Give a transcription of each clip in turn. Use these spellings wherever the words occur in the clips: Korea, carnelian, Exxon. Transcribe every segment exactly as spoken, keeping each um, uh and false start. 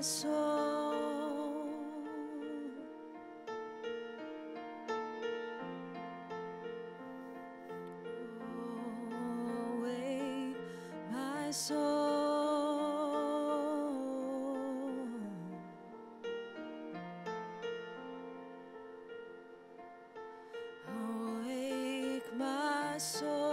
my soul. Oh, away my soul. Awake my soul.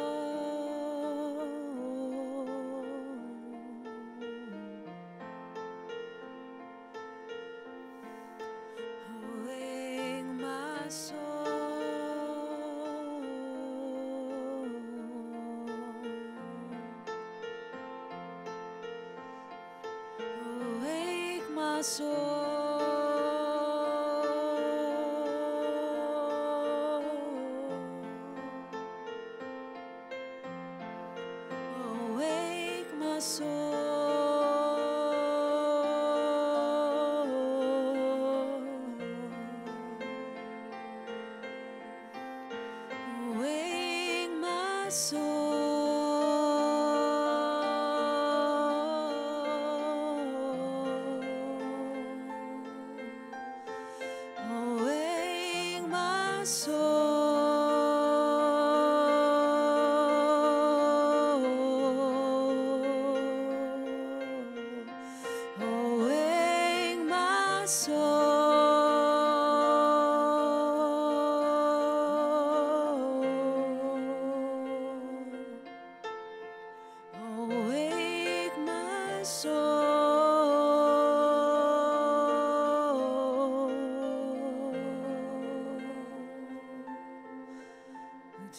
My soul, awake my soul, awake my soul.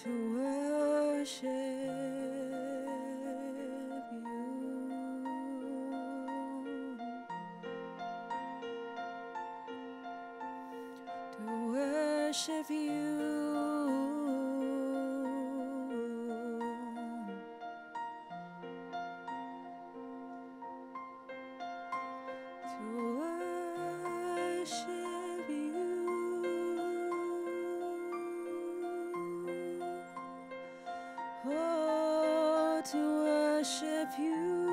To worship you, to worship you, to worship. To worship you, oh,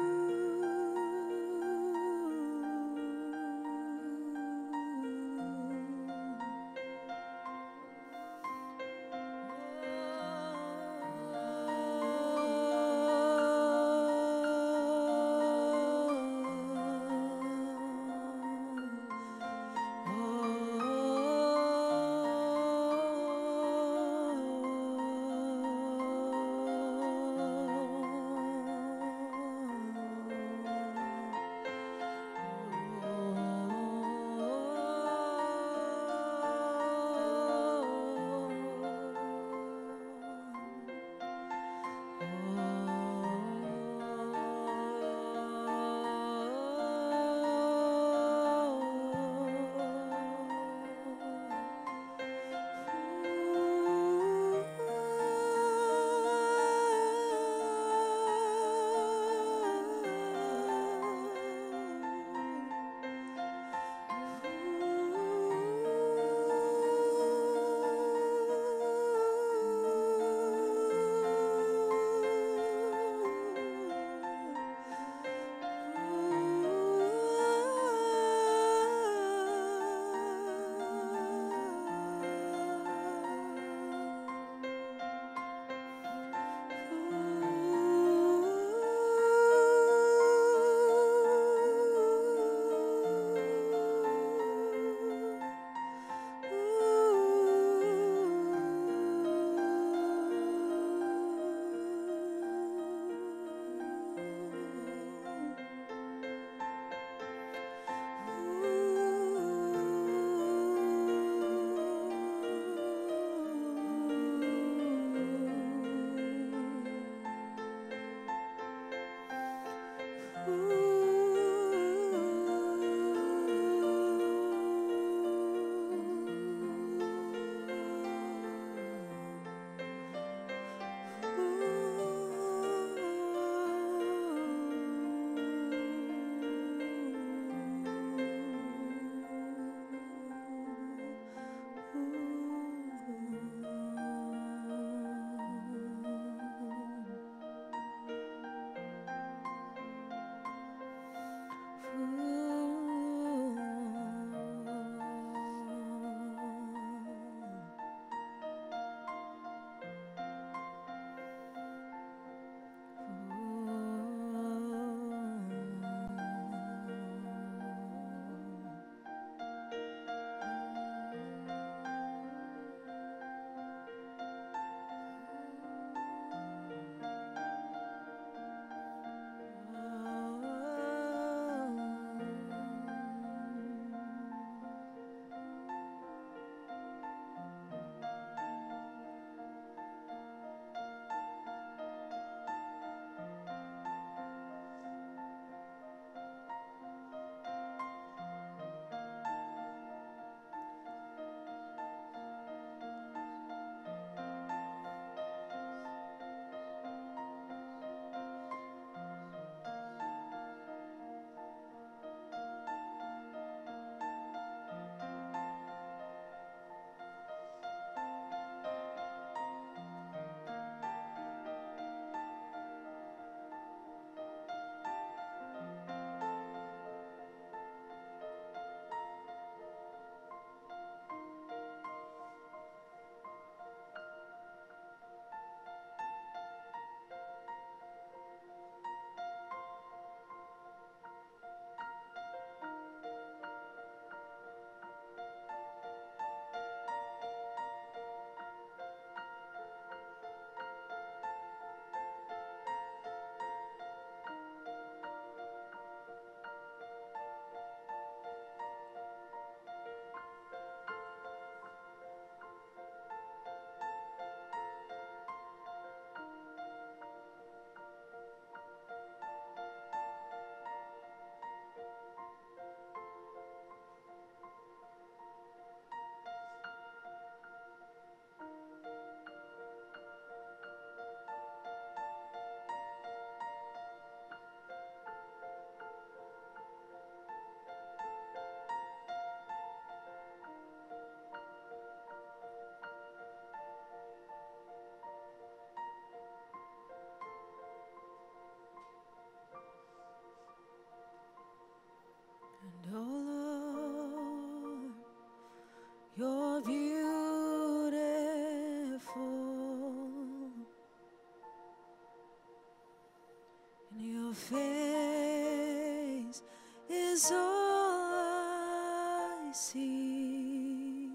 face is all I see,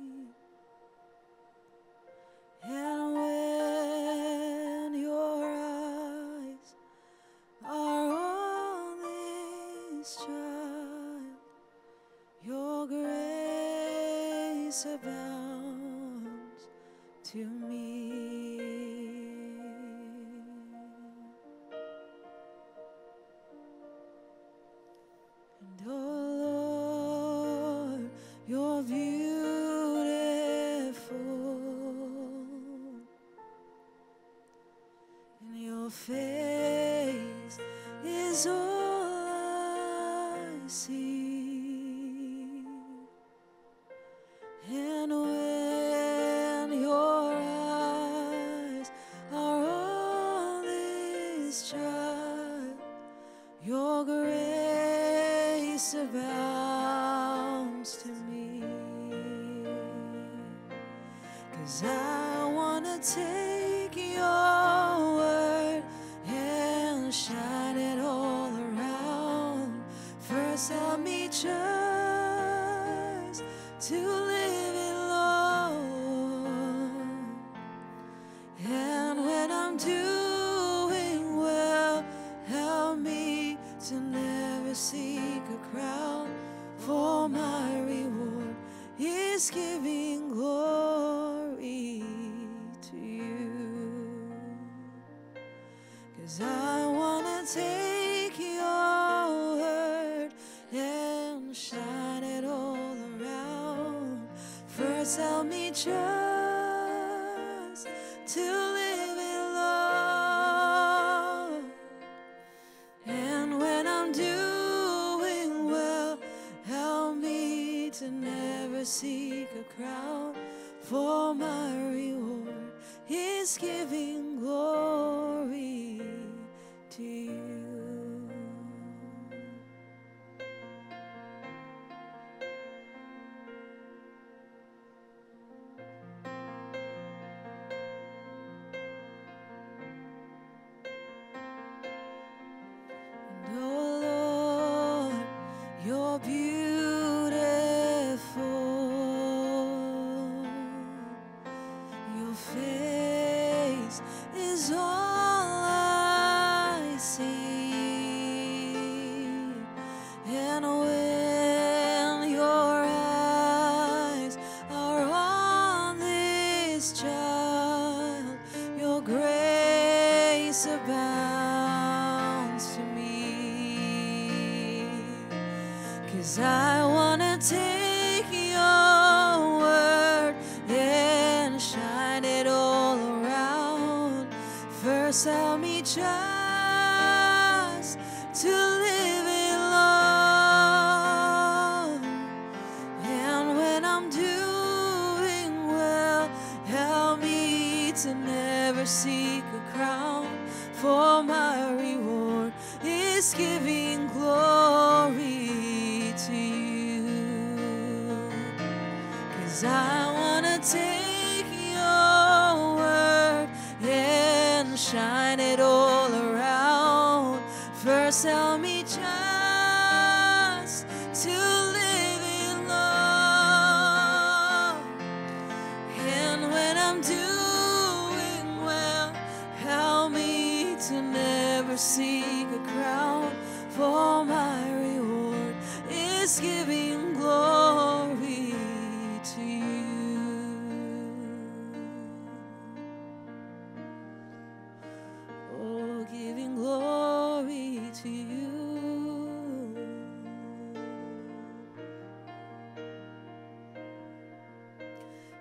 and when your eyes are on this child, your grace abounds to me. You're beautiful, and your face is all I see, and when your eyes are on this child, your grace abounds to me. 'Cause I wanna take your word and shine it all around. First help me just to live it, Lord. And when I'm doing well, help me to never seek a crown, for my reward is giving glory to you. 'Cause I wanna take your word and shine it all around. First help me just to live it, Lord. And when I'm doing well, help me to never seek a crown, for my reward is giving glory to you. And oh Lord, you're beautiful. Face is all I see, and when your eyes are on this child, your grace abounds to me. 'Cause I wanna take your word and shine it all around. First help me just to live it, Lord. And when I'm doing well, help me to never seek a crown, for my reward is giving glory to you. 'Cause I wanna take shine it all around. First help me just to live it, Lord. And when I'm doing well, help me to never seek a crown, for my reward is giving glory to you. Giving glory to you.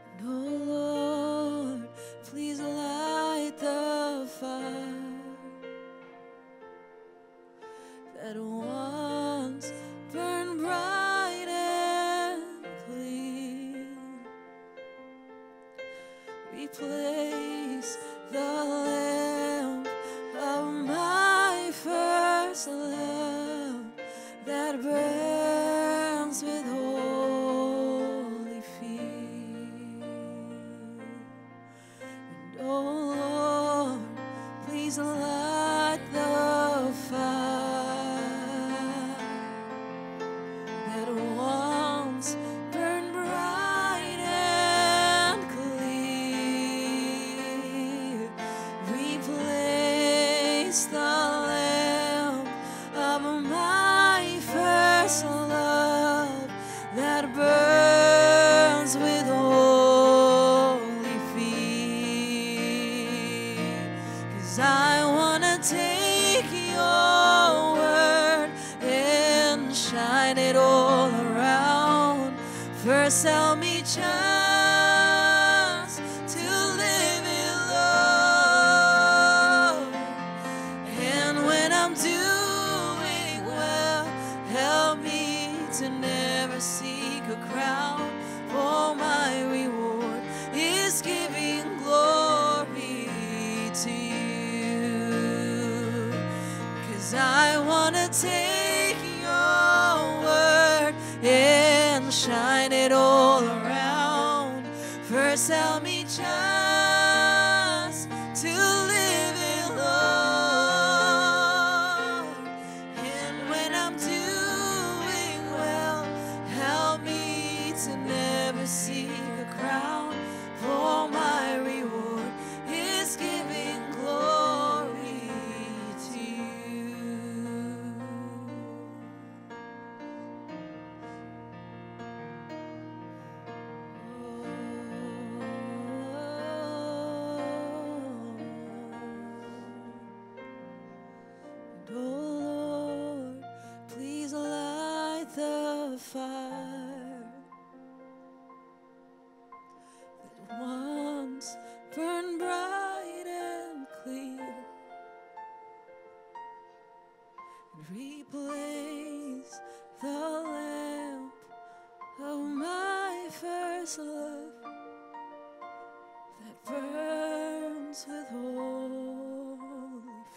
And oh Lord, please light the fire that once burned bright and clean. Replace the lamp of my first love that burns with holy fear. And oh Lord, please light the fire sell me chance to live in love. And when I'm doing well, help me to never seek a crown, for my reward is giving glory to you. 'Cause I wanna take your word and shine it all around. First help me just to live in love. And when I'm doing well, help me to never seek a crown, for my reward is giving glory to you. And oh Lord, please light the fire that once burned bright and clear, and replace the lamp of my first love that burns with holy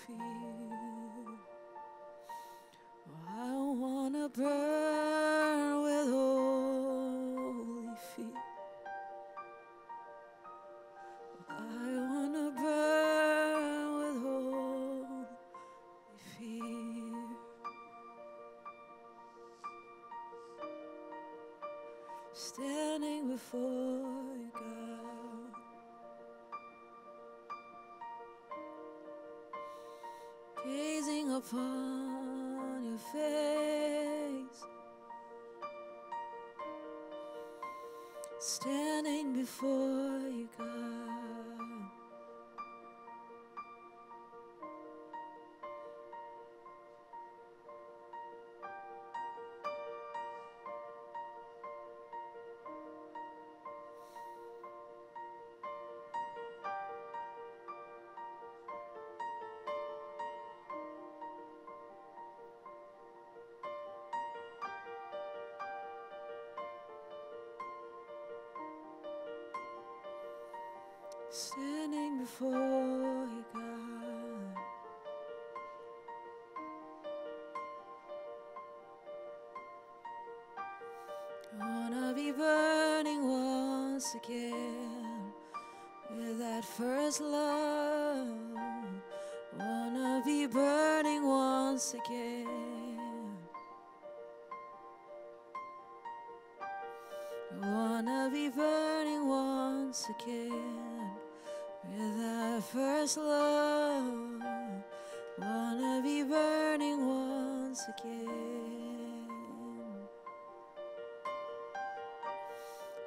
fear. I wanna burn with holy fear. I wanna burn with holy fear. Standing before you, God, gazing upon your face, standing before you, God, standing before you, God, I wanna be burning once again with that first love. I wanna be burning once again. I wanna be burning once again with that first love. Wanna be burning once again.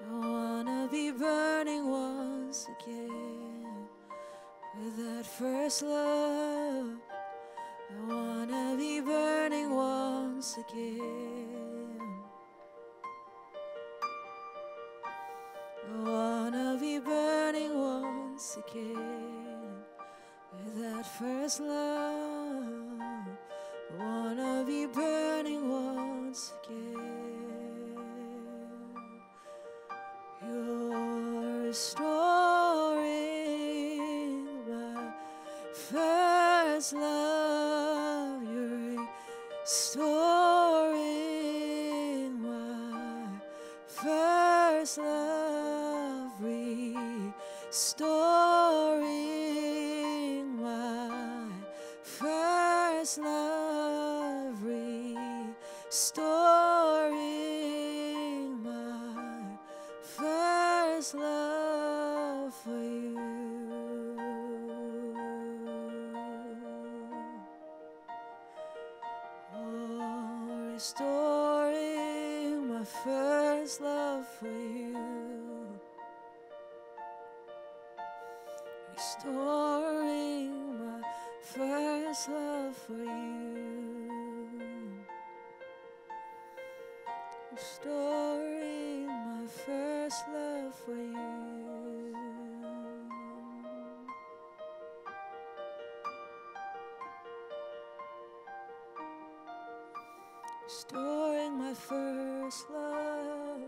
I wanna be burning once again with that first love. I wanna be burning once again. I wanna be burning once once again with that first love. I wanna be burning once again. You're restoring my first love. You're restoring my first love. Restoring my first love, restoring my first love for you. Oh, restoring my first love for you. Restoring my first love for you. Restoring my storing my first love.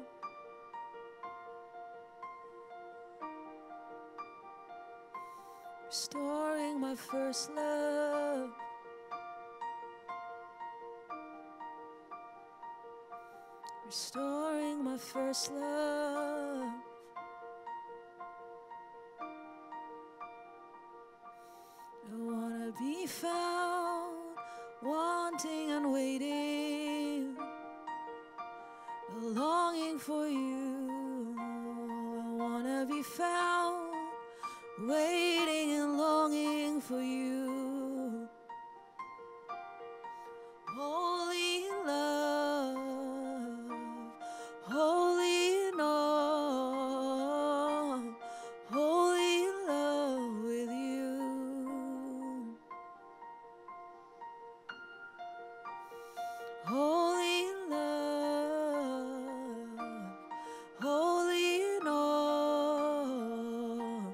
Restoring my first love. Restoring my first love. I wanna be found wanting and waiting, longing for you. I wanna be found waiting and longing for you. Holy love, holy in all, holy in love with you. Holy holy love,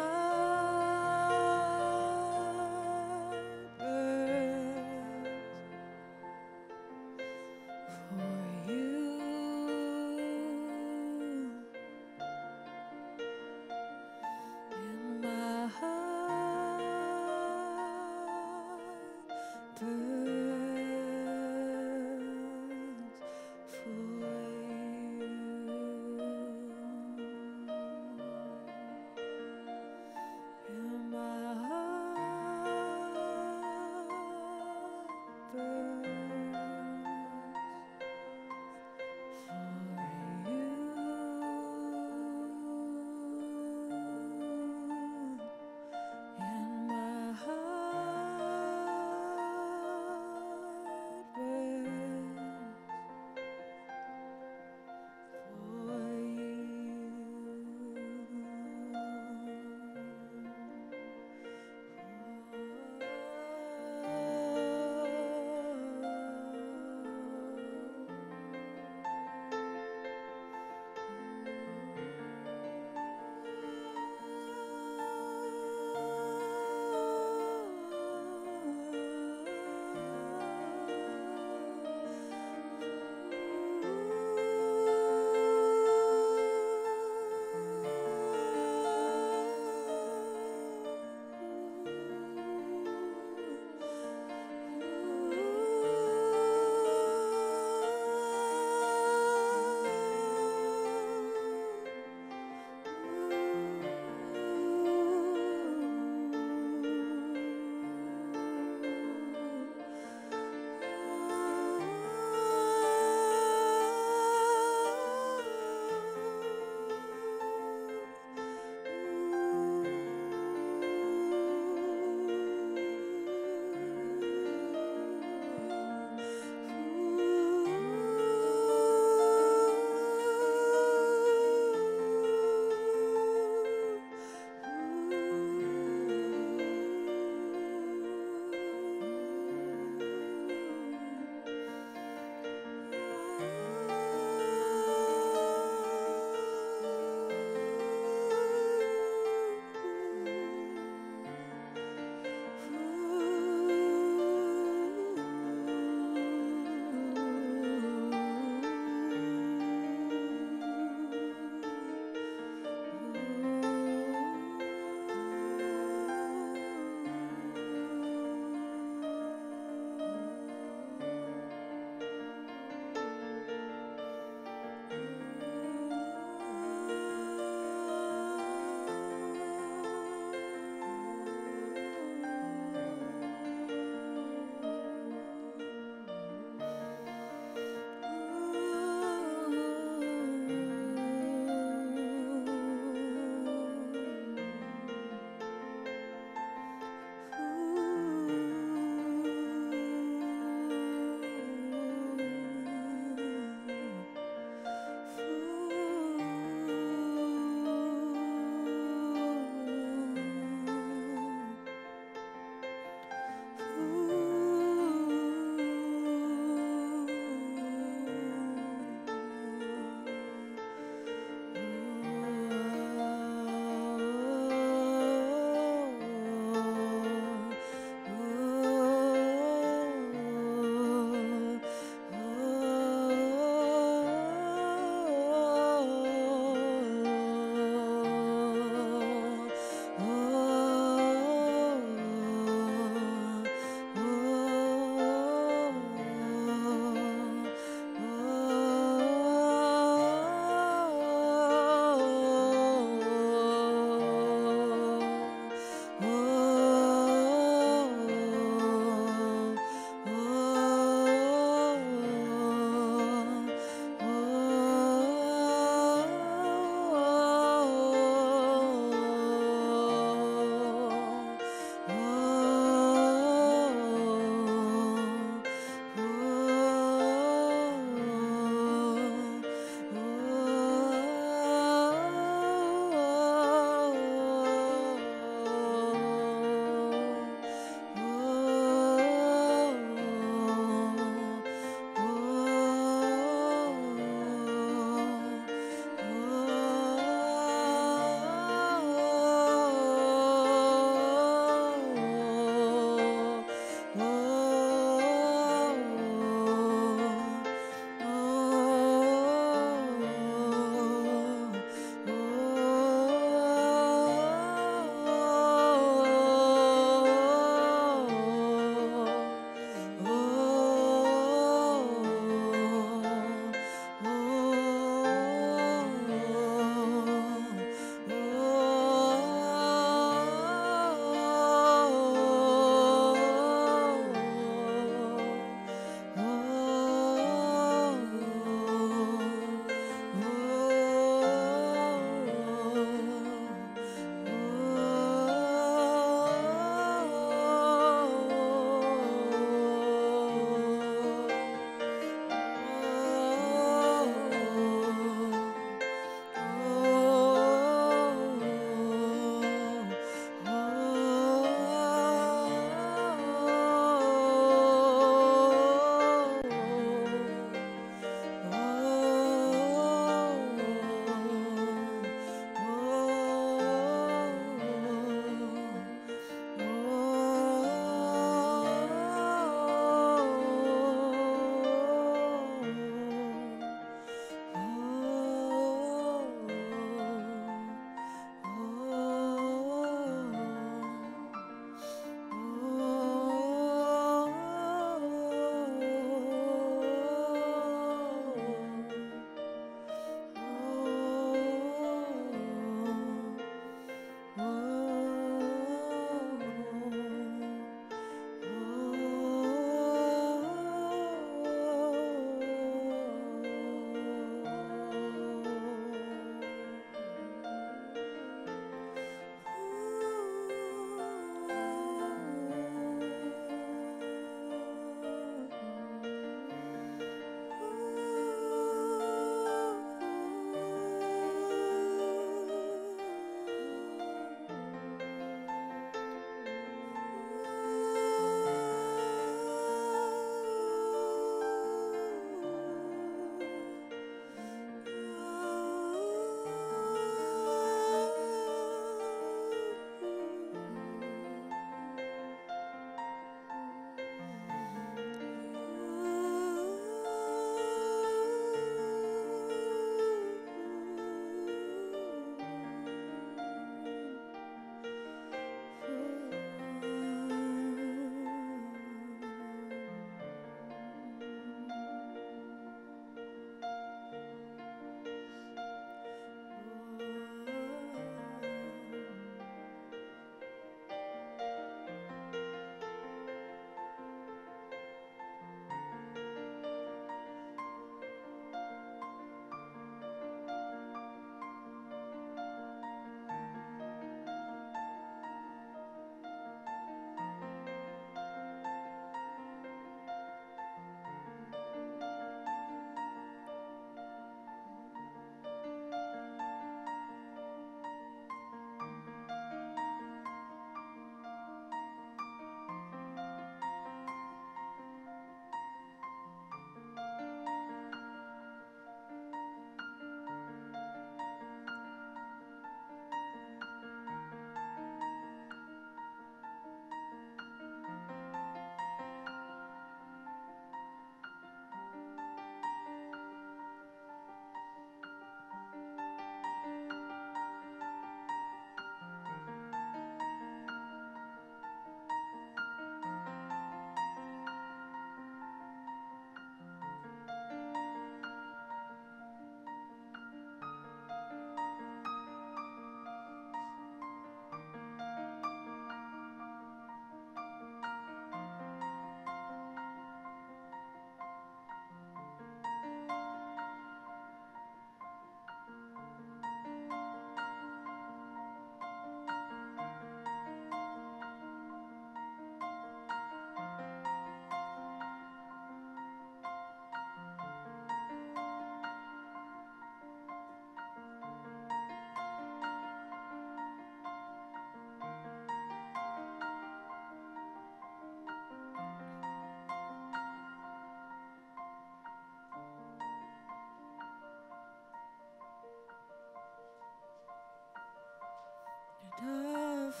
Let us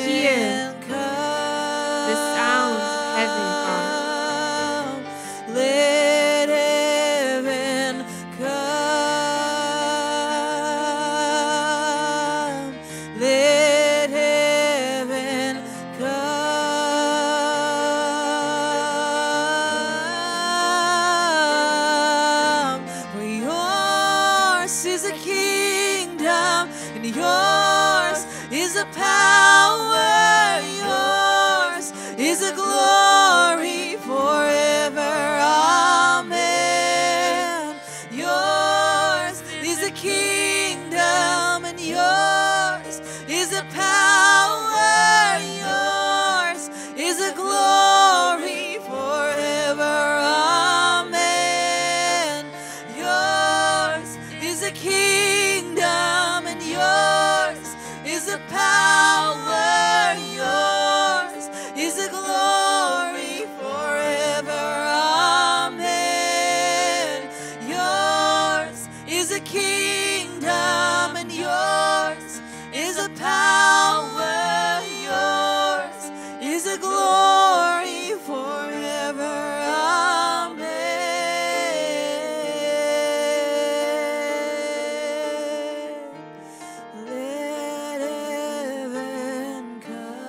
hear the sound of heaven. the power, yours is the glory forever. Amen. Yours is the kingdom, and yours is the power, yours is the glory forever. Amen. Yours is the kingdom, and yours is the power, yours is the glory forever. Amen. Yours is the kingdom, and yours is the power, yours is the glory forever. Amen. Let heaven come.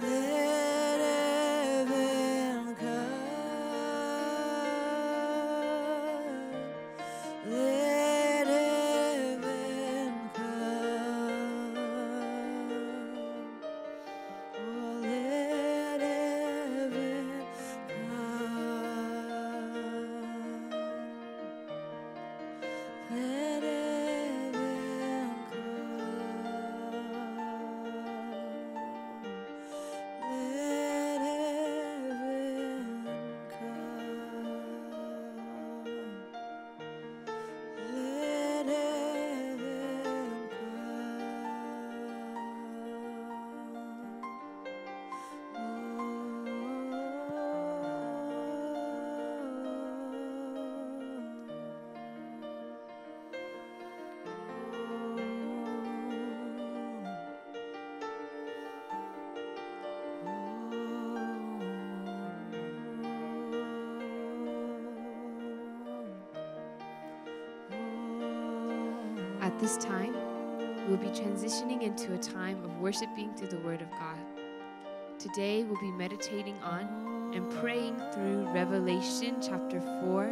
Let heaven come. Let heaven come. Oh, let heaven come. Let heaven come. Let heaven come. Let heaven come. At this time, we'll be transitioning into a time of worshiping through the Word of God. Today, we'll be meditating on and praying through Revelation chapter four,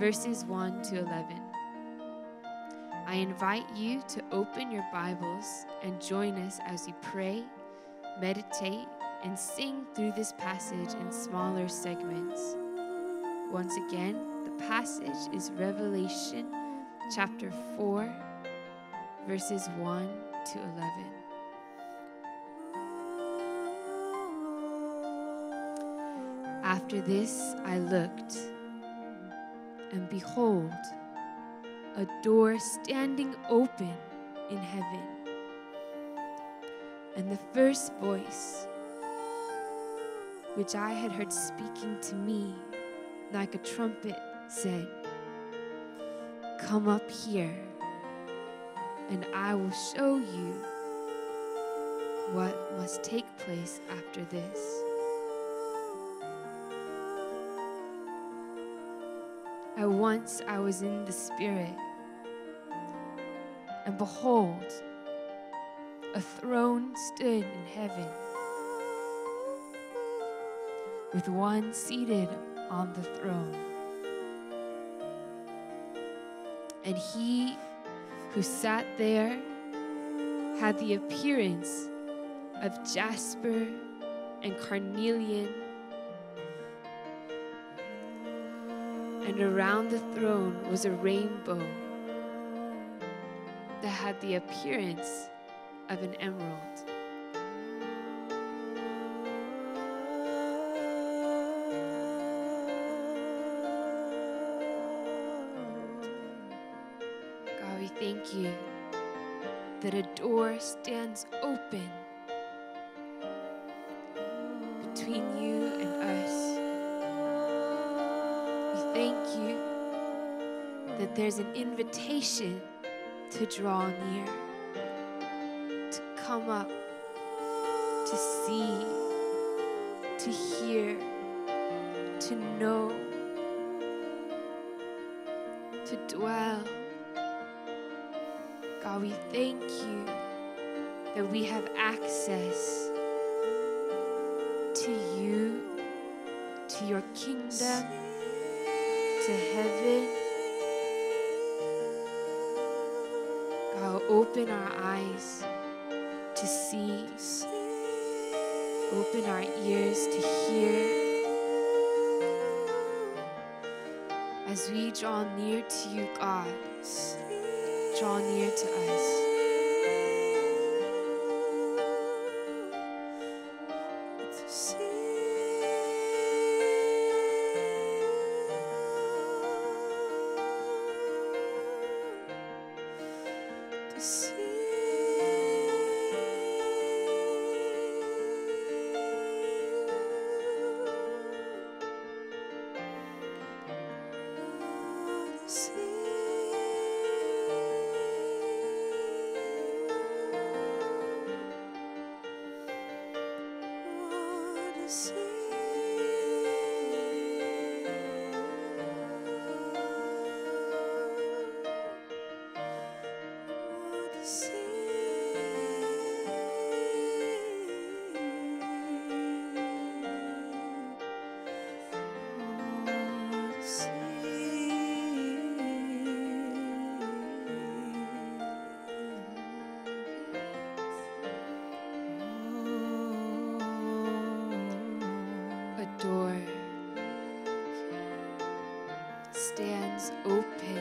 verses one to eleven. I invite you to open your Bibles and join us as we pray, meditate, and sing through this passage in smaller segments. Once again, the passage is Revelation chapter four, verses one to eleven. After this I looked, and behold, a door standing open in heaven. And the first voice, which I had heard speaking to me like a trumpet, said, "Come up here, and I will show you what must take place after this." At once I was in the Spirit, and behold, a throne stood in heaven, with one seated on the throne. And he who sat there had the appearance of jasper and carnelian. And around the throne was a rainbow that had the appearance of an emerald. Thank you that a door stands open between you and us. We thank you that there's an invitation to draw near, to come up, to see, to hear, to know, to dwell. God, we thank you that we have access to you, to your kingdom, to heaven. Oh, open our eyes to see. Open our ears to hear. As we draw near to you, God, draw near to us. Stands open.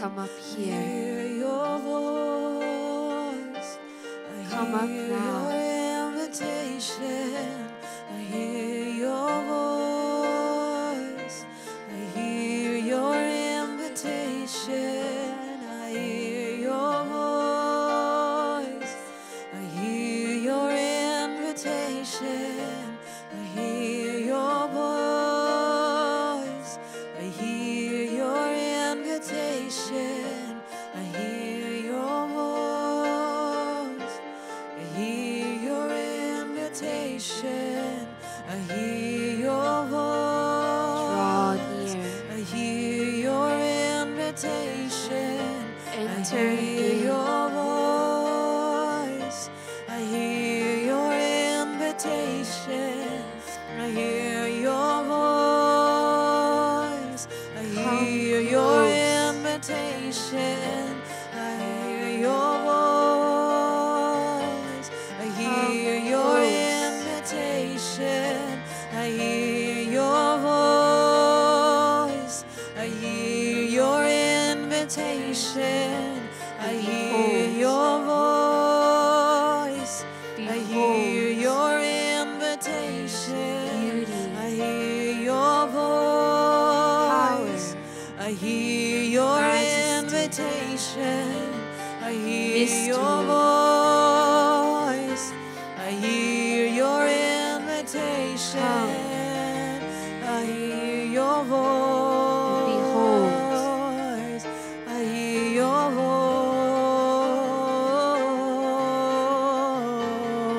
Come up here. Hear your voice. I Come hear up now. Your invitation. I hear your voice. I hear your invitation. I hear your voice. I hear your invitation. I hear your voice. I hear your invitation. I hear invitation. I hear your voice. I hear your invitation. I hear your voice. I hear your invitation. I hear your voice. I hear your invitation. I hear your voice. I hear your invitation. I hear your voice. I hear your invitation. I hear your voice. I hear your invitation. I hear your voice. I hear your invitation. I hear your voice.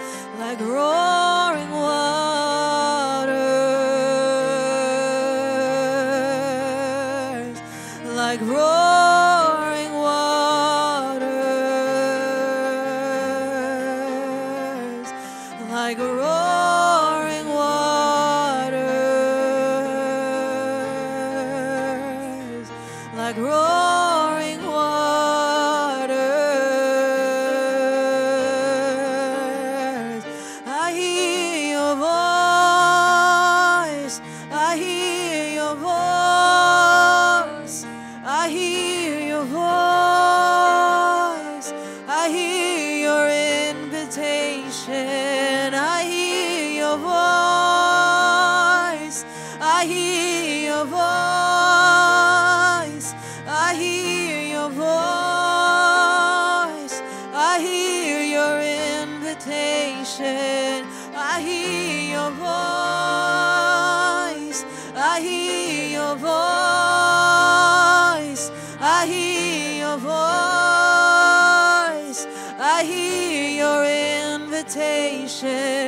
I hear your voice. Like roaring waters, like roaring waters, like roaring waters, like roaring waters. I hear your voice. I hear your voice. I hear your voice. I hear your invitation. I hear your voice. I hear your voice. I hear your voice. I hear your invitation. I hear your voice. I hear your voice. I hear your voice. I hear your invitation.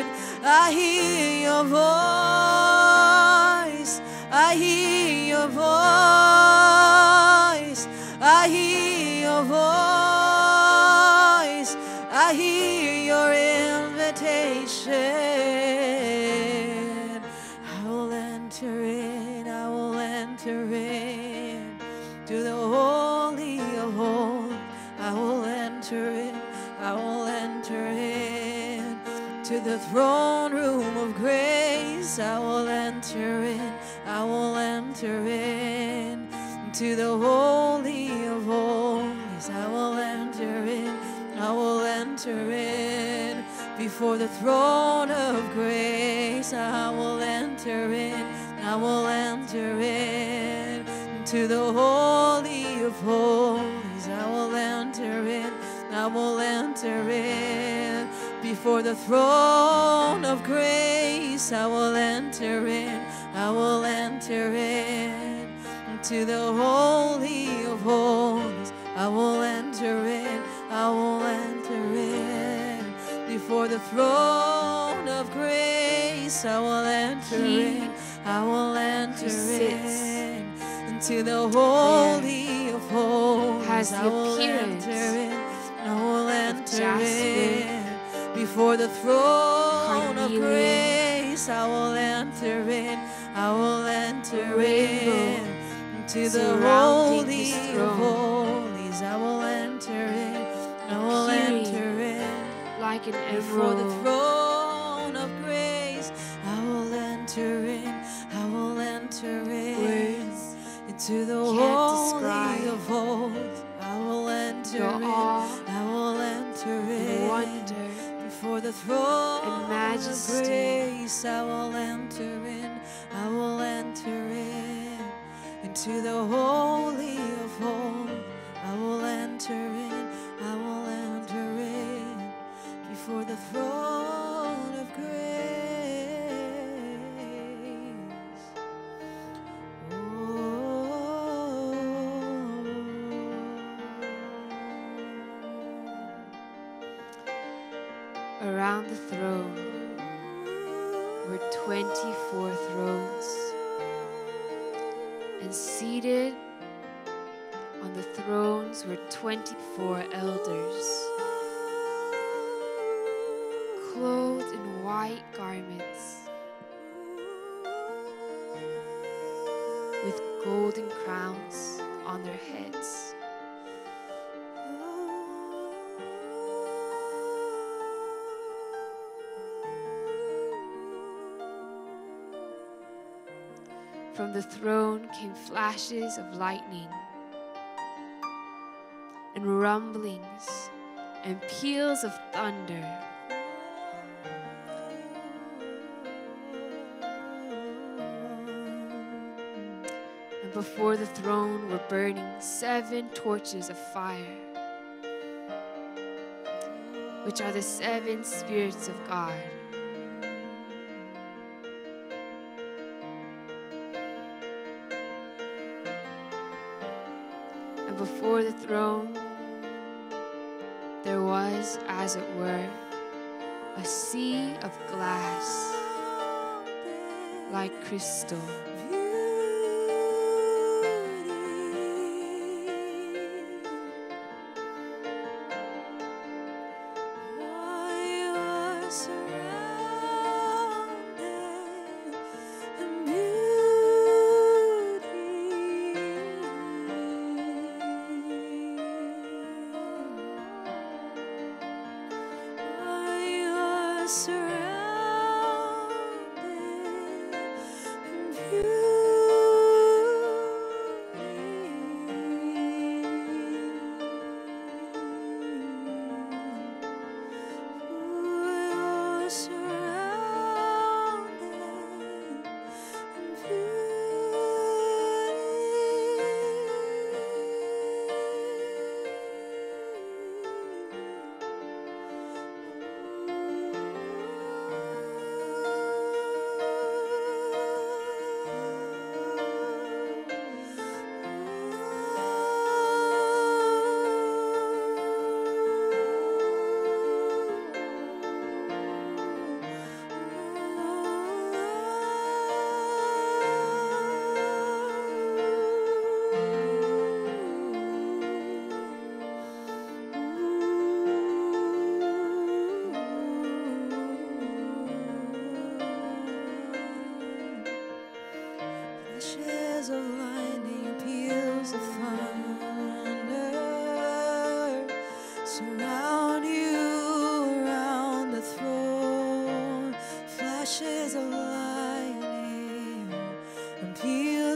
I will enter in. I will enter in to the Holy of Holies. I will enter in. I will enter in. To the throne room of grace, I will enter in, I will enter in. To the Holy of Holies, I will enter in, I will enter in. Before the throne of grace, I will enter in, I will enter in. To the Holy of Holies, I will enter in, I will enter in. Before the throne of grace, I will enter in, I will enter in. To the Holy of Holies, I will enter in, I will enter in. Before the throne of grace, I will enter in, I will enter in. To the Holy of Holies, I will enter in, I will enter in. Before the throne of grace, I will enter in, I will enter in. To the Holy of Holies, I will enter in, I will enter in. Like an arrow. Before the throne of grace, I will enter in, I will enter in. To the Holy of Holies, I will enter in, I will enter in. Wonder. Before the throne majesty. Of grace, I will enter in, I will enter in. Into the Holy of Holies, I will enter in, I will enter in. Before the throne of grace. Around the throne were twenty-four thrones, and seated on the thrones were twenty-four elders, clothed in white garments, with golden crowns on their heads. From the throne came flashes of lightning and rumblings and peals of thunder. And before the throne were burning seven torches of fire, which are the seven spirits of God. And before the throne there was, as it were, a sea of glass like crystal.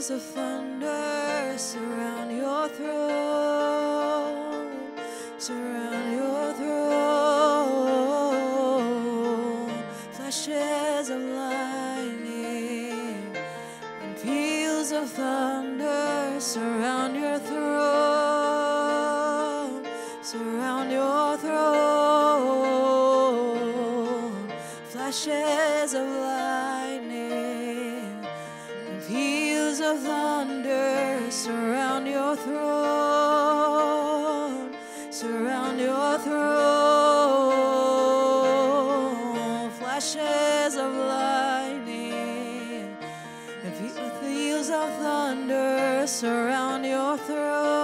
Of thunder surround your throne, surround your throne. Flashes of lightning and peals of thunder surround your throne, surround your throne. Flashes of lightning and peals of thunder surround your throne, surround your throne. Flashes of lightning and peals of thunder surround your throne,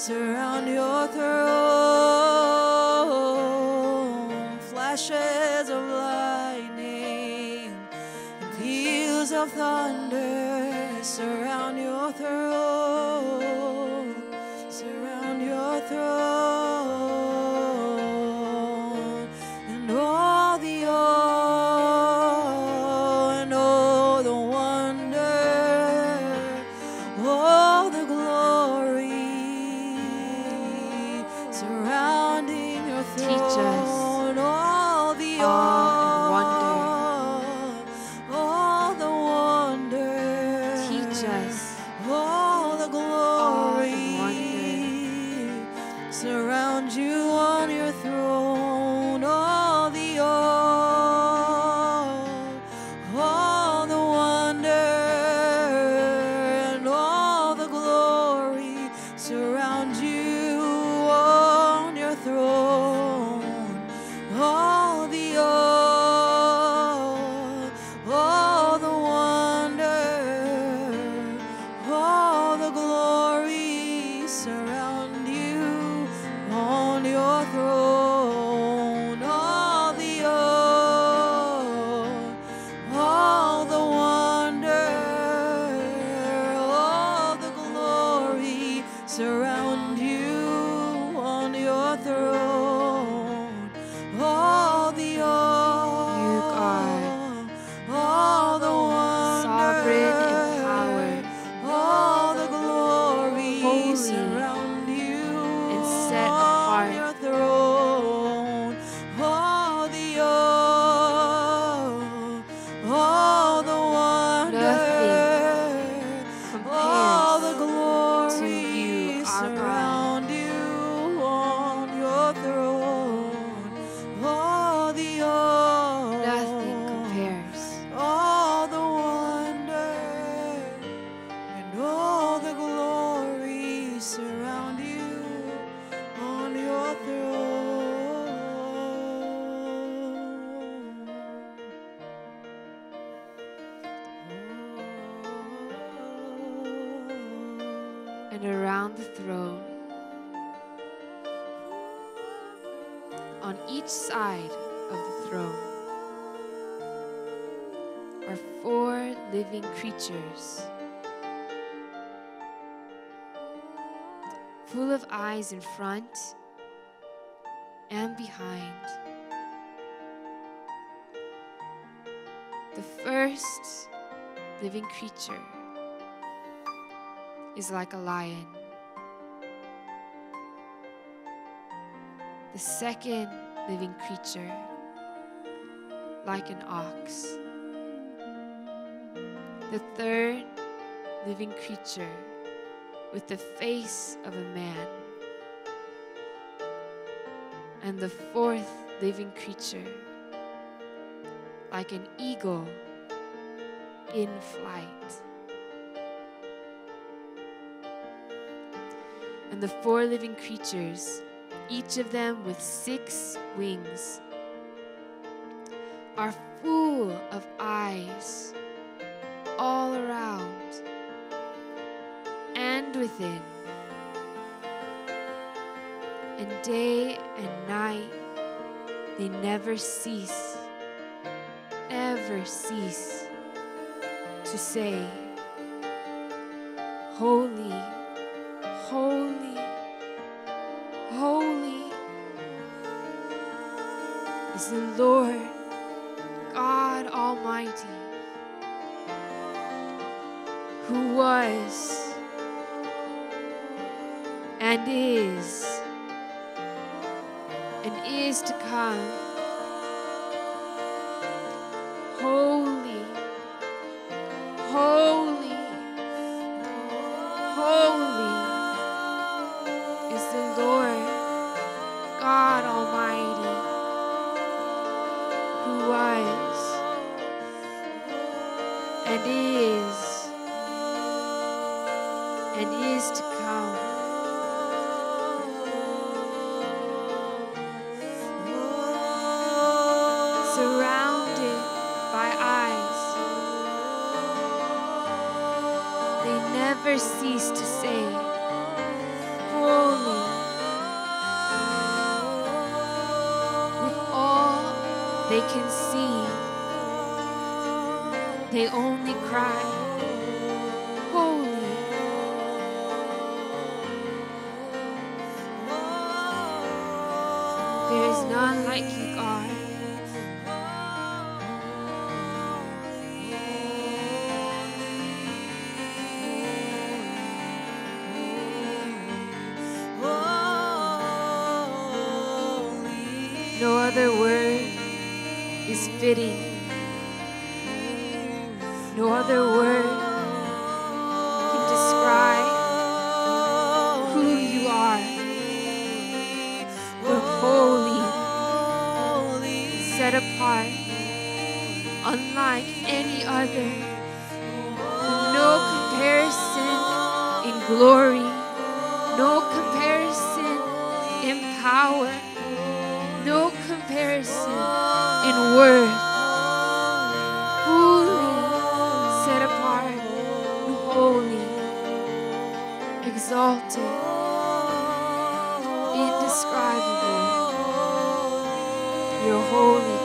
surround your throne. Flashes of lightning and peals of thunder surround your throne, surround your throne. And all the awe and all the wonder, all the glory surrounding your throne. Teach us all the awe. Surround you on your throne, all the awe, all the wonder, and all the glory. Surround you on your throne, holy and set apart. And around the throne, on each side of the throne, are four living creatures, full of eyes in front and behind. The first living creature is like a lion. The second living creature, like an ox. The third living creature, with the face of a man. And the fourth living creature, like an eagle in flight. And the four living creatures, each of them with six wings, are full of eyes all around and within. And day and night they never cease, never cease to say, holy, holy, holy is the Lord God Almighty, who was and is and is to come. Holy, holy, holy is the Lord God Almighty, who was and is and is to come. Surrounded by eyes, they never cease to say, they can see, they only cry, holy. There is none like you, God. No other word is fitting. No other word can describe who you are. You're holy, set apart, unlike any other. No comparison in glory, no comparison in power, no comparison in word, fully set apart and holy, exalted, indescribable. You're holy,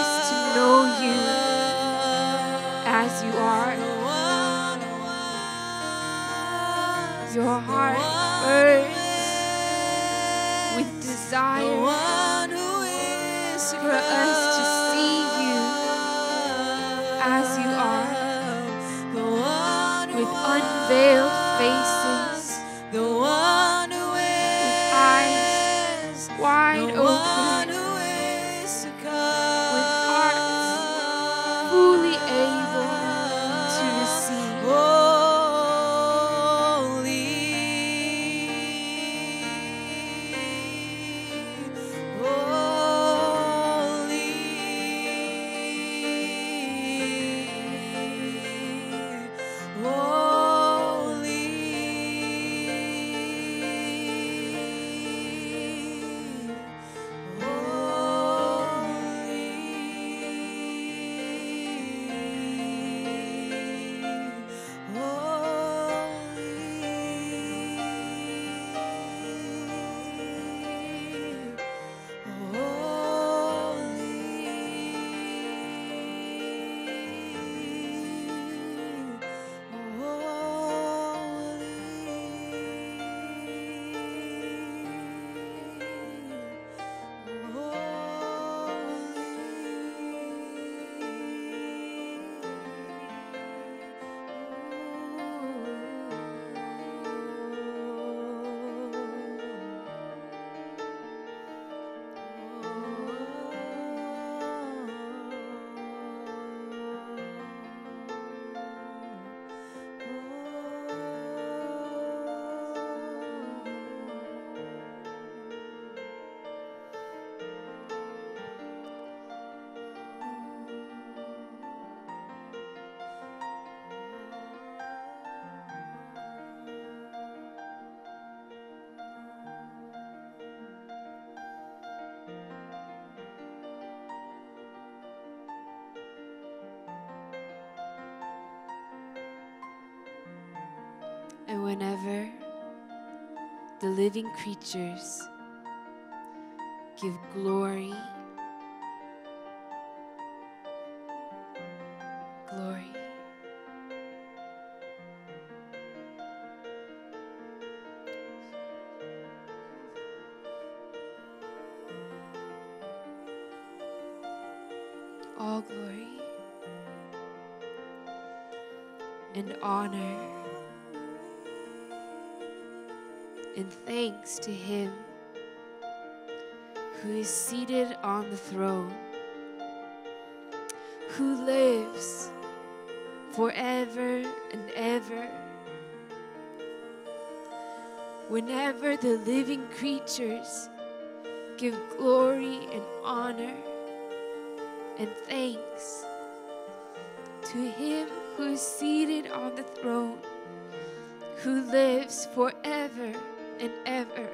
us to know you as you are. Your heart burns with desire for us to see you as you are, with unveiled faces, with eyes wide open, with hearts fully able to receive. And whenever the living creatures give glory, glory, all glory and honor and thanks to him who is seated on the throne, who lives forever and ever. Whenever the living creatures give glory and honor and thanks to him who is seated on the throne, who lives forever and ever.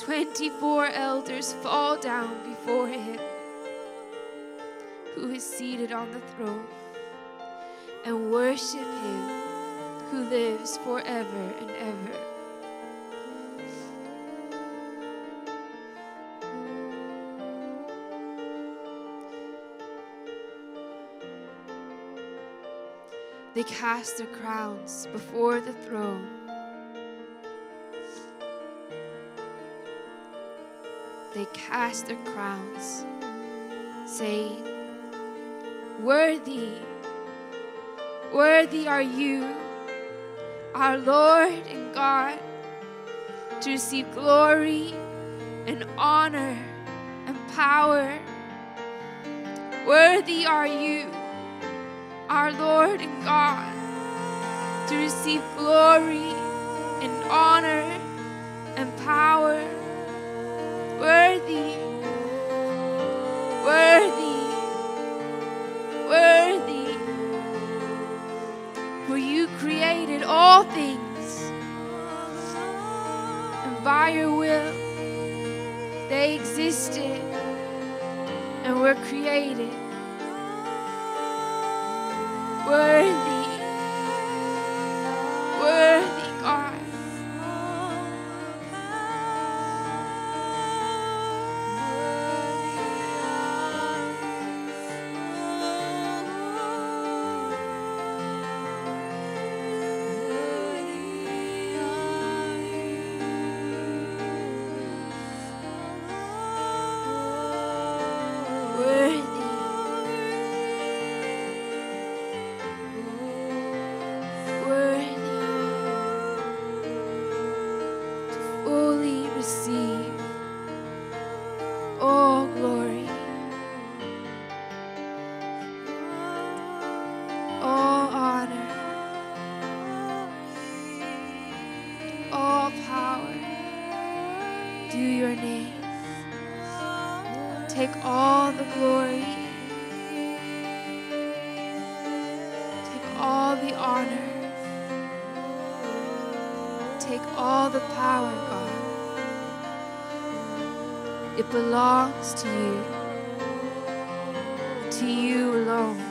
Twenty-four elders fall down before him who is seated on the throne and worship him who lives forever and ever. They cast their crowns before the throne, they cast their crowns, saying, "Worthy, worthy are you, our Lord and God, to receive glory and honor and power. Worthy are you, our Lord and God, to receive glory and honor and power. Worthy, worthy, worthy, for you created all things, and by your will they existed and were created. Worthy, worthy God." take all the glory. Take all the honor. Take all the power, God. It belongs to you. To you alone.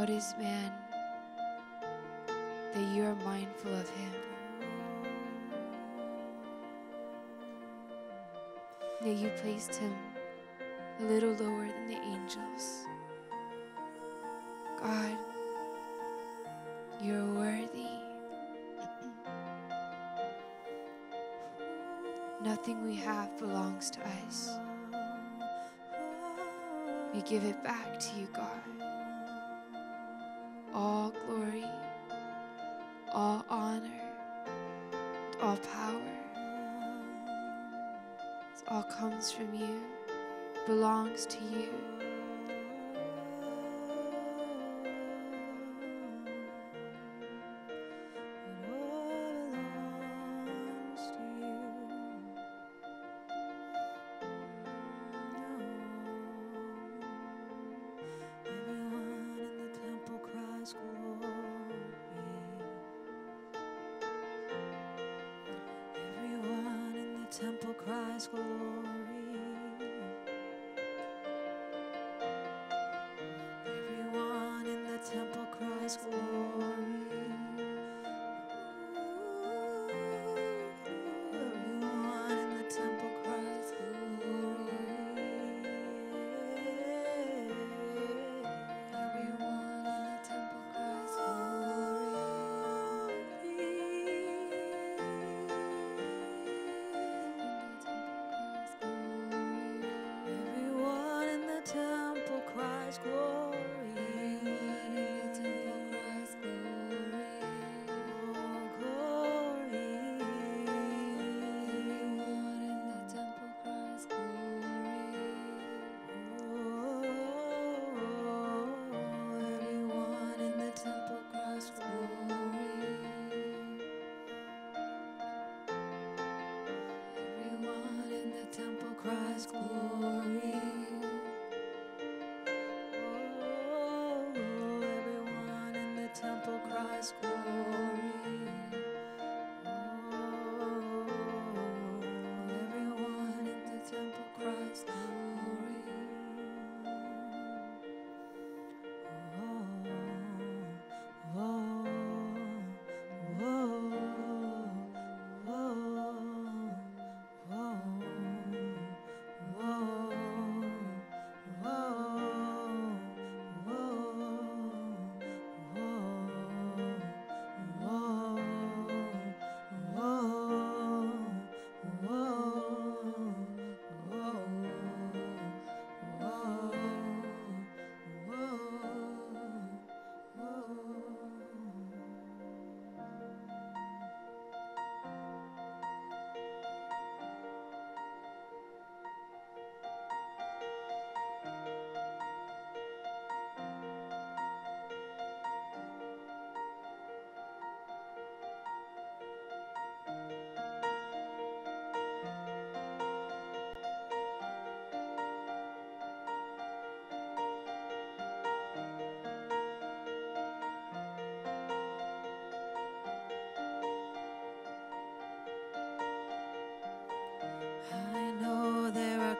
What is man that you are mindful of him? That you placed him a little lower than the angels. God, you're worthy. Nothing we have belongs to us. We give it back to you, God. All glory, all honor, all power. It all comes from you, belongs to you. Temple cries glory. Everyone in the temple cries glory. Everyone in the temple cries glory. Everyone in the temple cries glory.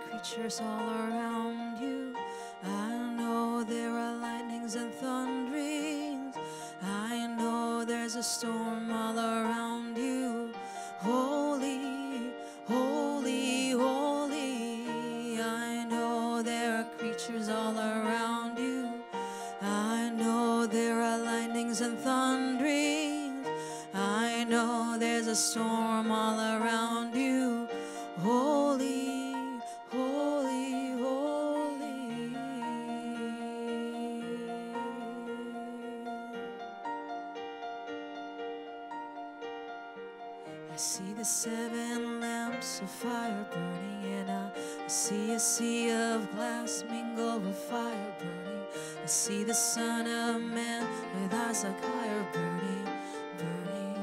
Creatures all around you. I know there are lightnings and thunderings. I know there's a storm all around you. Holy, holy, holy. I know there are creatures all around you. I know there are lightnings and thunderings. I know there's a storm all around you. Holy, seven lamps of fire burning, and I see a sea of glass mingled with fire burning. I see the Son of Man with eyes like fire burning, burning,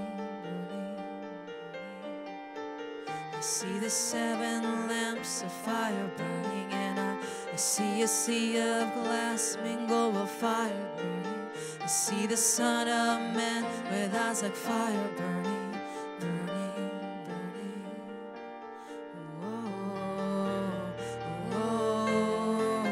burning, burning. I see the seven lamps of fire burning, and I, I see a sea of glass mingled with fire burning. I see the Son of Man with eyes like fire burning. Oh,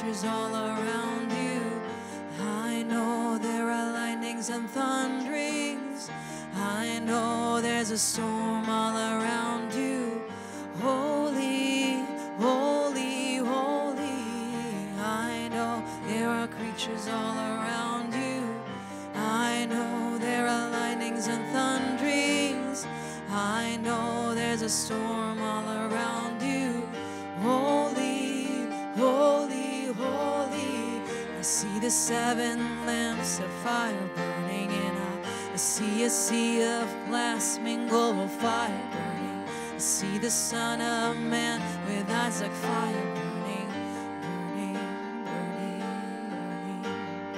crashes all around you. I know there are lightnings and thunderings. I know there's a storm all around you. Holy, holy, holy. I know there are creatures all around you. I know there are lightnings and thunderings. I know there's a storm all around you. Holy, holy, holy. I see the seven lamps of fire burning, and I, I see a sea of glass mingled with fire burning. I see the Son of Man with eyes like fire burning, burning, burning, burning.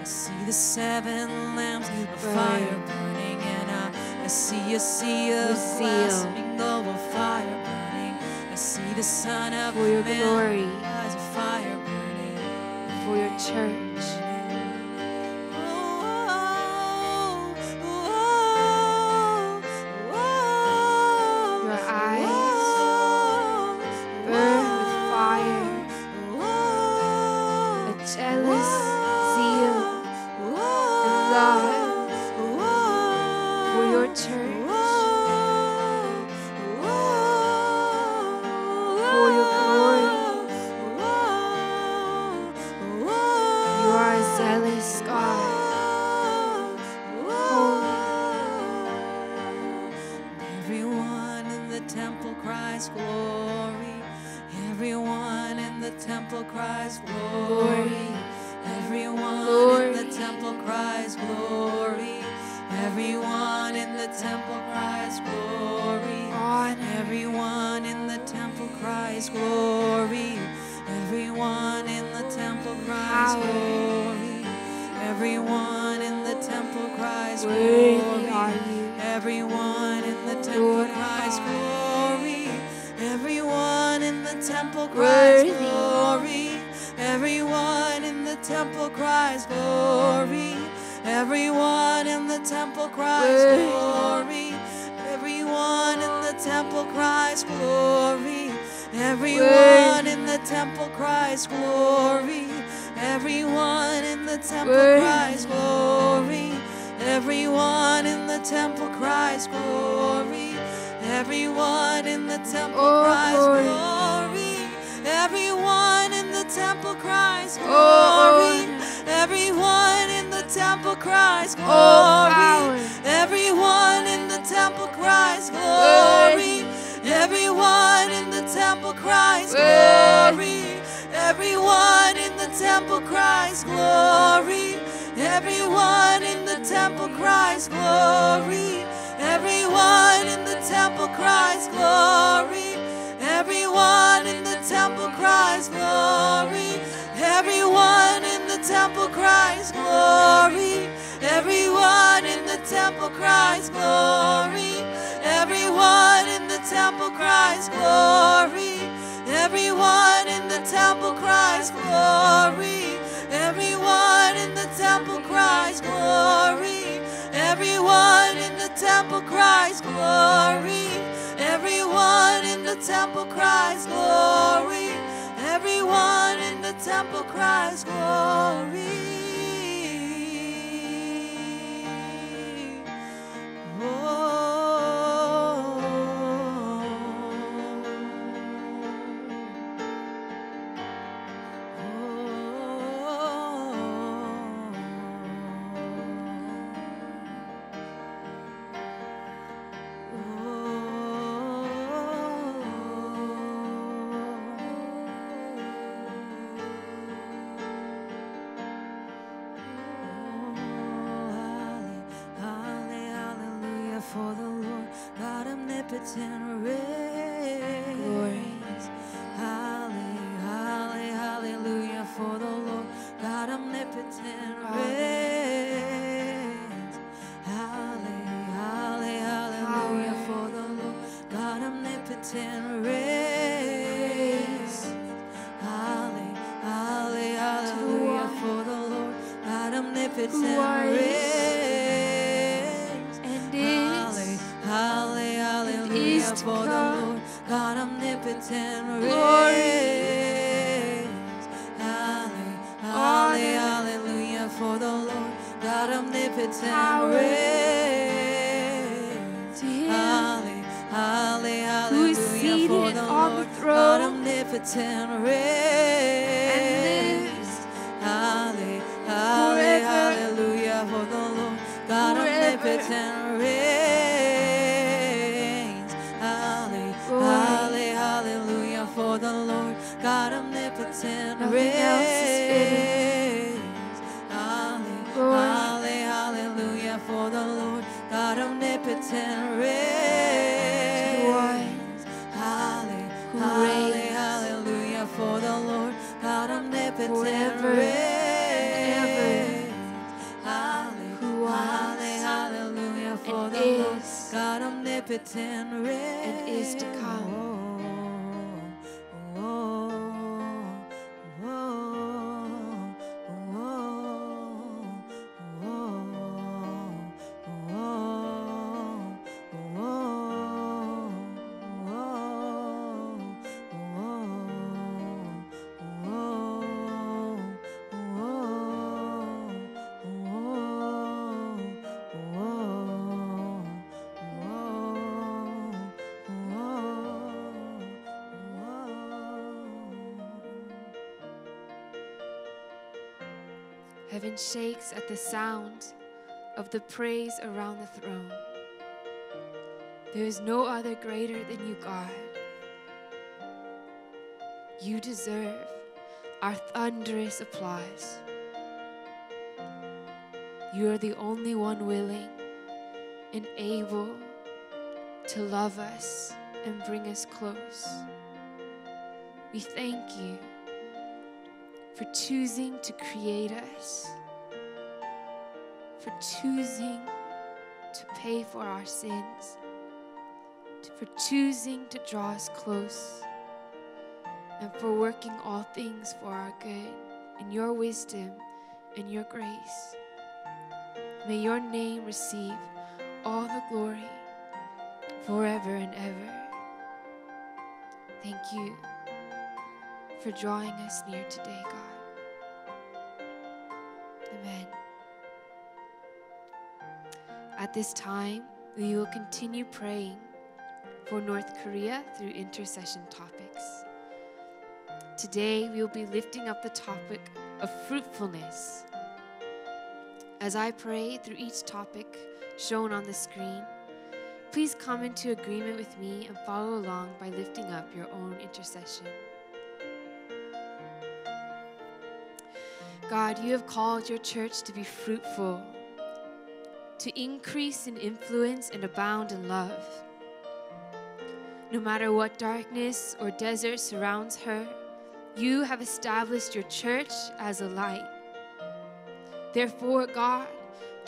I see the seven lamps of fire burning, and I, I see a sea of glass mingled with fire burning. I see the Son of Man, for your glory, as a fire burning, for your church. Oh, oh, oh, oh, oh, your eyes oh, oh, burn with fire, oh, oh, a jealous oh, zeal oh, and love oh, for your church. God, holy. Everyone in the temple cries glory. Everyone in the temple cries glory. Everyone glory. in the temple cries glory. Everyone in the temple cries glory. On everyone in the temple cries glory. Everyone in the temple cries glory. Everyone in the temple cries glory. Everyone in the temple cries glory. Everyone in the temple cries glory. Everyone in the temple cries glory. Everyone in the temple cries glory. Everyone in the temple cries glory. Everyone in the temple cries glory. Everyone in the temple cries glory. Everyone in the temple cries glory. Everyone in the temple cries glory. Everyone in the temple cries glory. Everyone in the temple cries glory. Everyone in the temple cries glory. Everyone in the temple cries glory. Everyone in the temple cries glory. Everyone in the temple cries glory. Everyone in the temple cries glory. Everyone in the temple cries glory. Everyone in the temple cries glory. Everyone in the temple cries glory. Everyone in the temple cries glory. Everyone in the temple cries glory. Everyone in the temple cries glory. Everyone in the temple cries glory. Everyone in the temple cries glory. Everyone in the temple cries glory. Oh. And reigns. Hallelujah, hallelujah, for the Lord God omnipotent reigns. Hallelujah, hallelujah, for the Lord God omnipotent reigns. Hallelujah, hallelujah, for the Lord God omnipotent reigns. And is hallelujah. Hallelujah, for the Lord God omnipotent reigns. prophets and reigns. Halle, halle, hallelujah. For the Lord, God omnipotent reigns. Halle, halle, hallelujah. For the Lord, God omnipotent reigns. Halle, halle, hallelujah. For the Lord, God omnipotent reigns. Halle, hallelujah, for the Lord, God omnipotent reigns. Halle, halle, hallelujah, for the Lord, God omnipotent reigns. Halle, halle, hallelujah, for the Lord, God omnipotent reigns. And is to come. Heaven shakes at the sound of the praise around the throne. There is no other greater than you, God. You deserve our thunderous applause. You are the only one willing and able to love us and bring us close. We thank you for choosing to create us, for choosing to pay for our sins, for choosing to draw us close, and for working all things for our good, in your wisdom and your grace. May your name receive all the glory forever and ever. Thank you for drawing us near today, God. Amen. At this time, we will continue praying for North Korea through intercession topics. Today, we will be lifting up the topic of fruitfulness. As I pray through each topic shown on the screen, please come into agreement with me and follow along by lifting up your own intercession. God, you have called your church to be fruitful, to increase in influence and abound in love. No matter what darkness or desert surrounds her, you have established your church as a light. Therefore, God,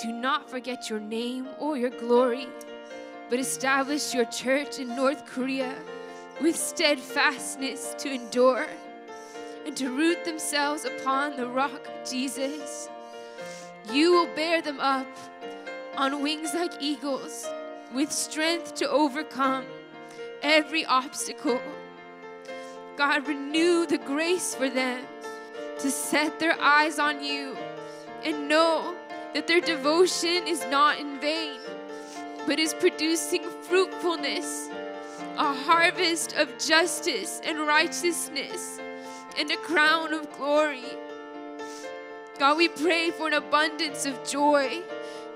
do not forget your name or your glory, but establish your church in North Korea with steadfastness to endure and to root themselves upon the rock of Jesus. You will bear them up on wings like eagles, with strength to overcome every obstacle. God, renew the grace for them to set their eyes on you and know that their devotion is not in vain, but is producing fruitfulness, a harvest of justice and righteousness, and a crown of glory. God, we pray for an abundance of joy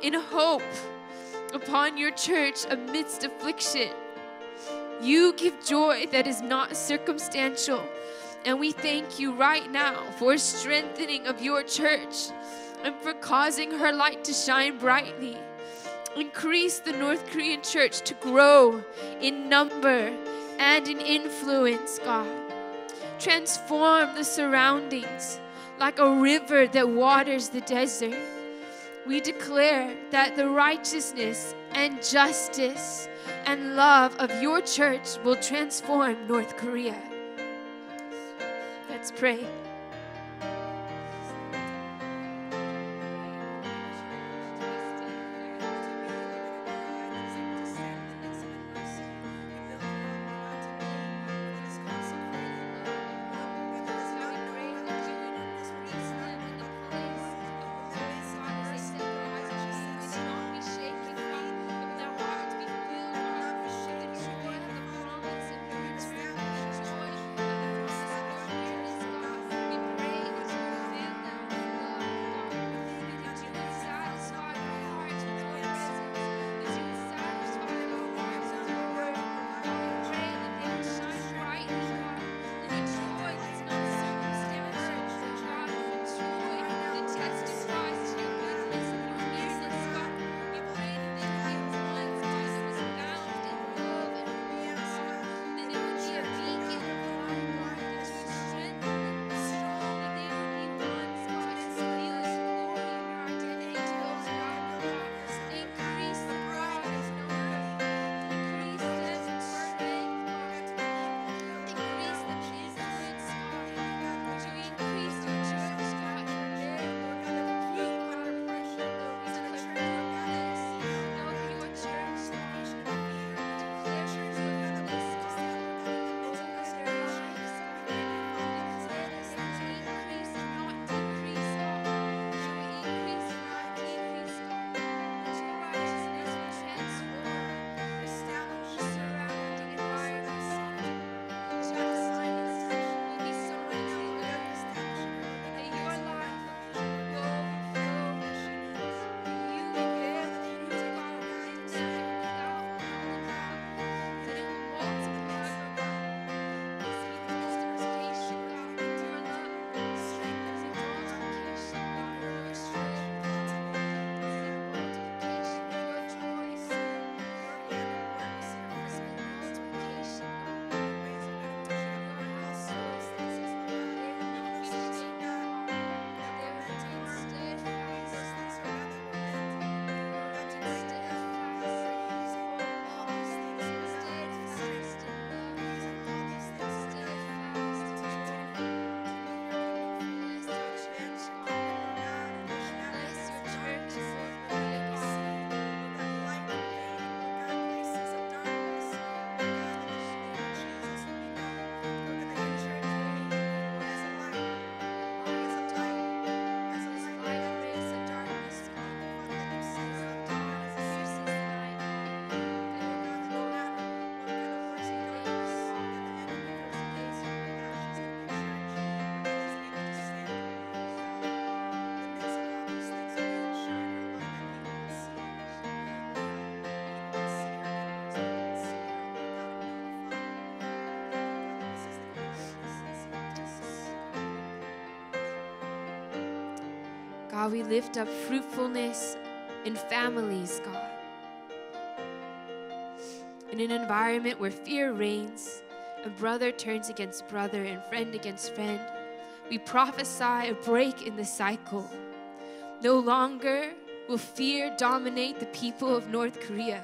and hope upon your church amidst affliction. You give joy that is not circumstantial, and we thank you right now for strengthening of your church and for causing her light to shine brightly. Increase the North Korean church to grow in number and in influence, God. Transform the surroundings like a river that waters the desert. We declare that the righteousness and justice and love of your church will transform North Korea. Let's pray. God, we lift up fruitfulness in families, God. In an environment where fear reigns, a brother turns against brother and friend against friend, we prophesy a break in the cycle. No longer will fear dominate the people of North Korea.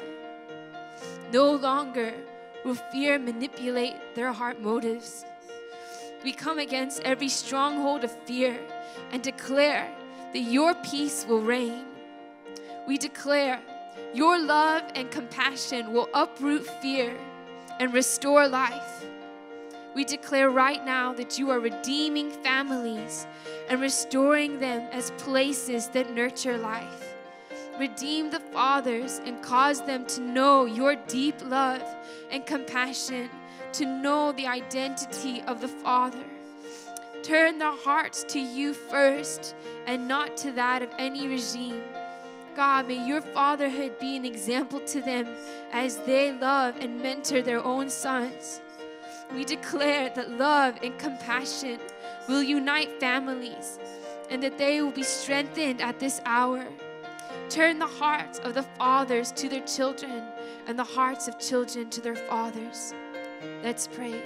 No longer will fear manipulate their heart motives. We come against every stronghold of fear and declare that your peace will reign. We declare your love and compassion will uproot fear and restore life. We declare right now that you are redeeming families and restoring them as places that nurture life. Redeem the fathers and cause them to know your deep love and compassion, to know the identity of the Father. Turn their hearts to you first and not to that of any regime. God, may your fatherhood be an example to them as they love and mentor their own sons. We declare that love and compassion will unite families and that they will be strengthened at this hour. Turn the hearts of the fathers to their children and the hearts of children to their fathers. Let's pray.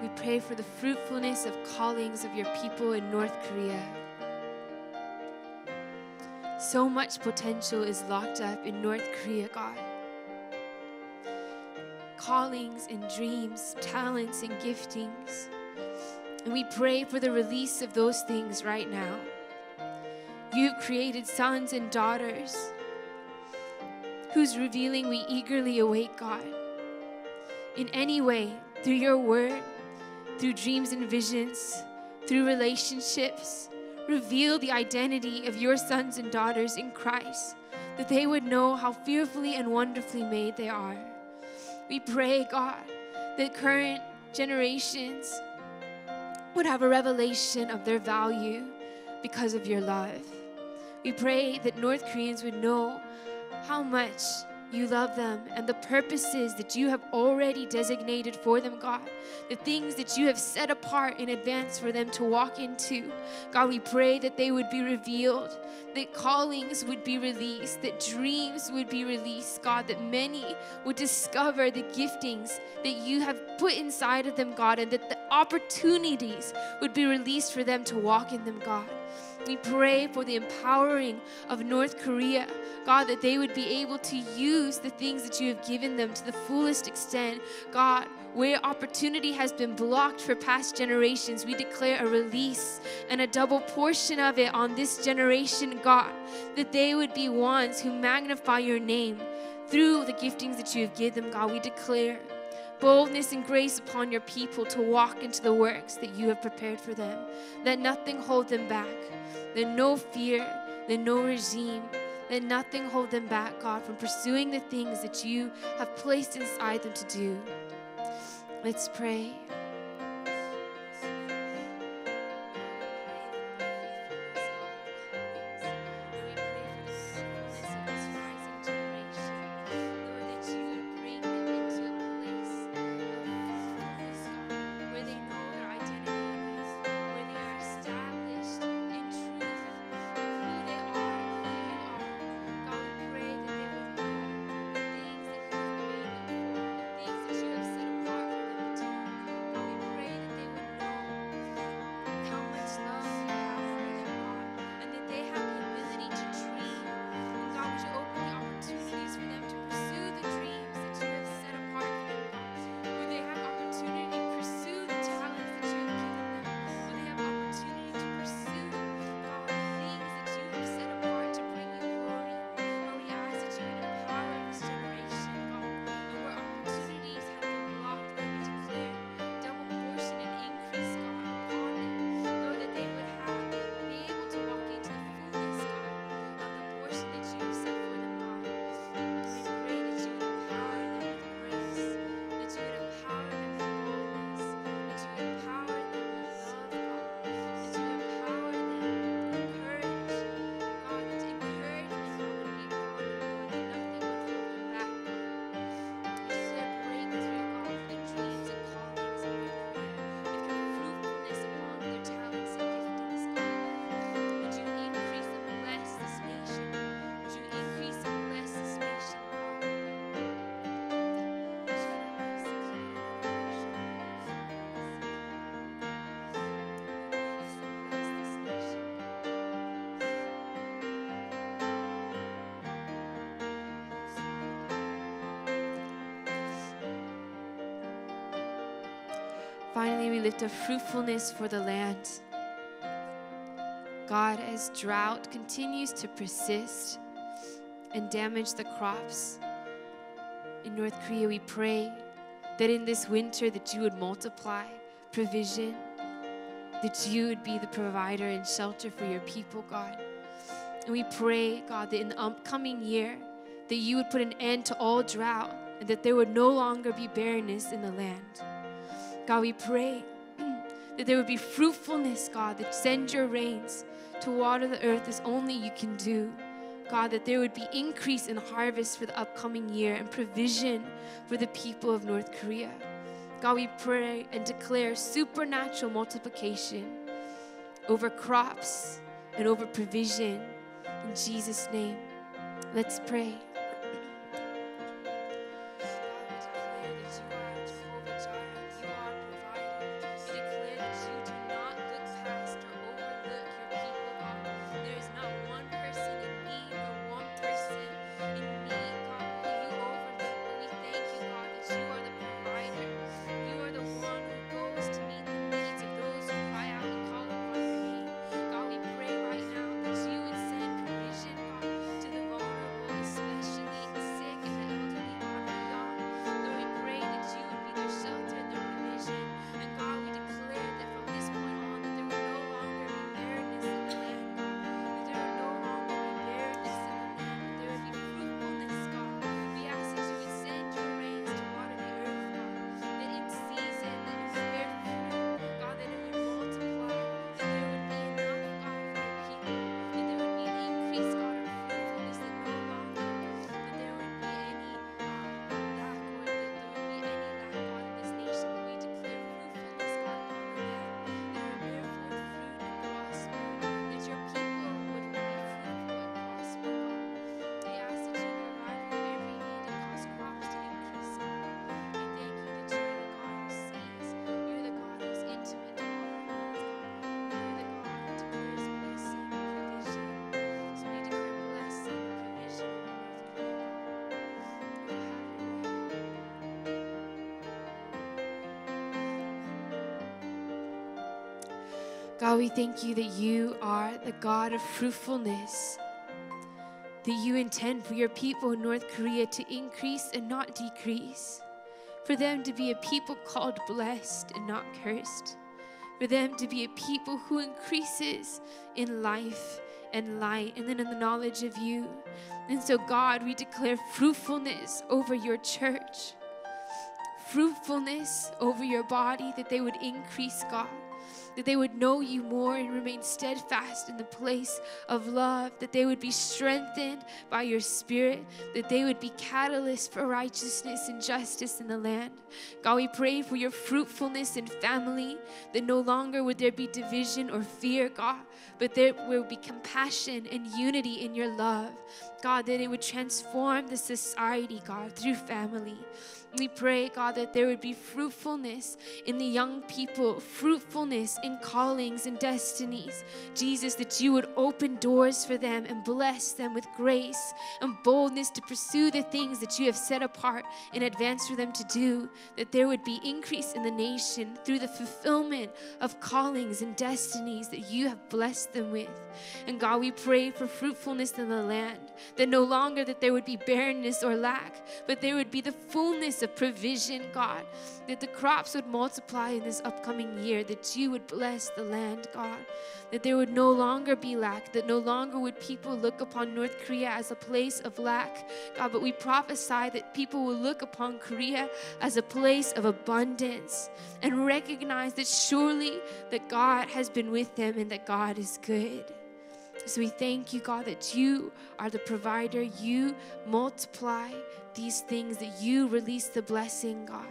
We pray for the fruitfulness of callings of your people in North Korea. So much potential is locked up in North Korea, God. Callings and dreams, talents and giftings. And we pray for the release of those things right now. You've created sons and daughters whose revealing we eagerly await, God. In any way, through your word, through dreams and visions, through relationships, reveal the identity of your sons and daughters in Christ, that they would know how fearfully and wonderfully made they are. We pray, God, that current generations would have a revelation of their value because of your love. We pray that North Koreans would know how much you love them and the purposes that you have already designated for them, God. The things that you have set apart in advance for them to walk into. God, we pray that they would be revealed, that callings would be released, that dreams would be released, God, that many would discover the giftings that you have put inside of them, God, and that the opportunities would be released for them to walk in them, God. we pray for the empowering of North Korea, God, that they would be able to use the things that you have given them to the fullest extent. God, where opportunity has been blocked for past generations, we declare a release and a double portion of it on this generation, God, that they would be ones who magnify your name through the giftings that you have given them, God. We declare boldness and grace upon your people to walk into the works that you have prepared for them. Let nothing hold them back. Let no fear, let no regime, let nothing hold them back, God, from pursuing the things that you have placed inside them to do. Let's pray. Finally, we lift up fruitfulness for the land. God, as drought continues to persist and damage the crops in North Korea, we pray that in this winter that you would multiply provision, that you would be the provider and shelter for your people, God. And we pray, God, that in the upcoming year, that you would put an end to all drought and that there would no longer be barrenness in the land. God, we pray that there would be fruitfulness, God, that send your rains to water the earth as only you can do. God, that there would be increase in harvest for the upcoming year and provision for the people of North Korea. God, we pray and declare supernatural multiplication over crops and over provision. In Jesus' name, let's pray. Thank you. God, we thank you that you are the God of fruitfulness, that you intend for your people in North Korea to increase and not decrease, for them to be a people called blessed and not cursed, for them to be a people who increases in life and light and then in the knowledge of you. And so, God, we declare fruitfulness over your church, fruitfulness over your body, that they would increase, God, that they would know you more and remain steadfast in the place of love, that they would be strengthened by your Spirit, that they would be catalysts for righteousness and justice in the land. God, we pray for your fruitfulness in family, that no longer would there be division or fear, God, but there will be compassion and unity in your love. God, that it would transform the society, God, through family. We pray, God, that there would be fruitfulness in the young people, fruitfulness in callings and destinies. Jesus, that you would open doors for them and bless them with grace and boldness to pursue the things that you have set apart in advance for them to do, that there would be increase in the nation through the fulfillment of callings and destinies that you have blessed them with. And God, we pray for fruitfulness in the land, that no longer that there would be barrenness or lack, but there would be the fullness of provision, God, that the crops would multiply in this upcoming year, that you would bless the land, God, that there would no longer be lack, that no longer would people look upon North Korea as a place of lack, God, but we prophesy that people will look upon Korea as a place of abundance and recognize that surely that God has been with them and that God is good. So we thank you, God, that you are the provider. You multiply these things, that you release the blessing, God.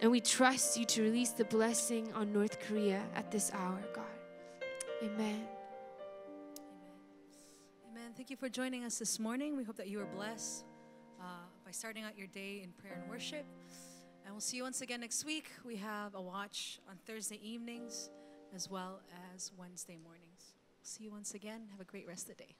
And we trust you to release the blessing on North Korea at this hour, God. Amen. Amen. Amen. Thank you for joining us this morning. We hope that you are blessed uh, by starting out your day in prayer and worship. And we'll see you once again next week. We have a watch on Thursday evenings as well as Wednesday mornings. See you once again. Have a great rest of the day.